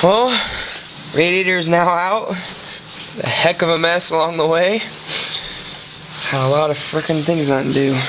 Well, radiator's now out. A heck of a mess along the way. Had a lot of frickin' things to undo.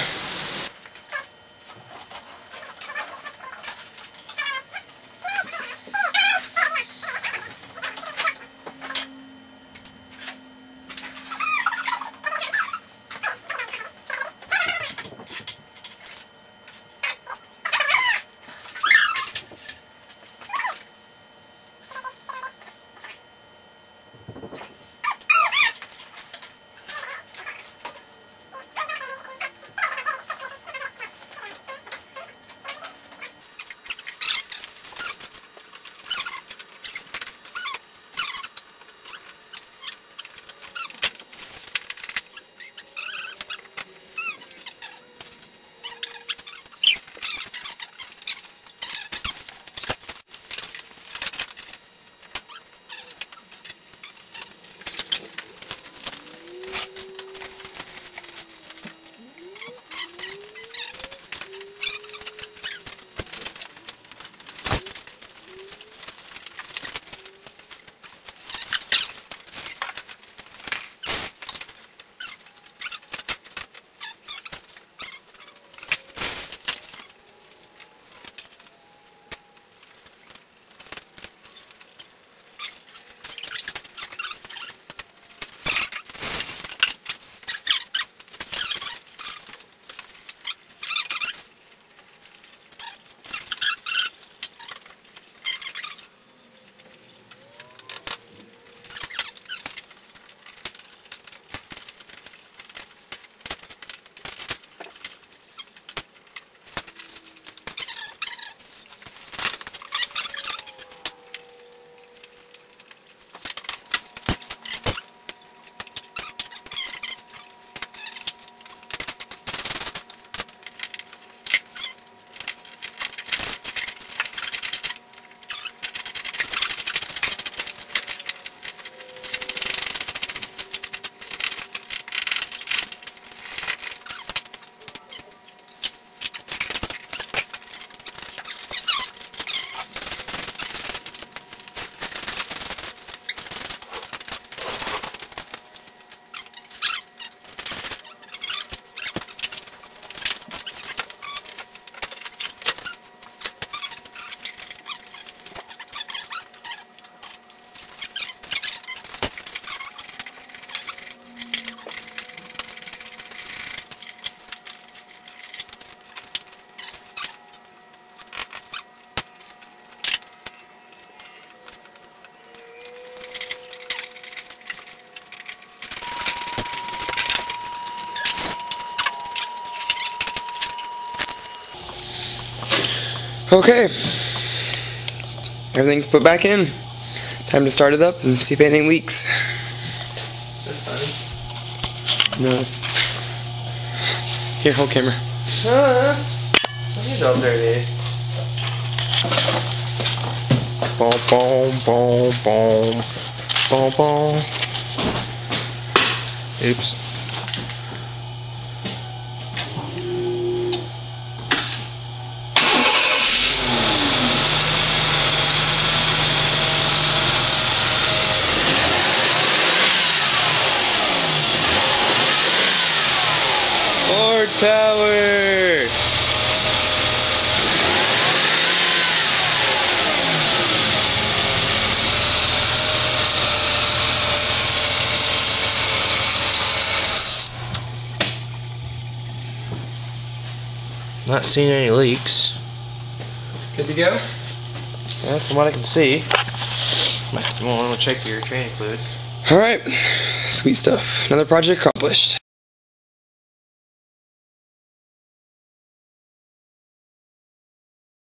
Okay, everything's put back in. Time to start it up and see if anything leaks. That's funny. No. Here, hold camera. He's all dirty. Boom, boom, boom, boom, boom, boom. Oops. Power! Not seeing any leaks. Good to go? Yeah, from what I can see. Might have to check your training fluid. Alright, sweet stuff. Another project accomplished.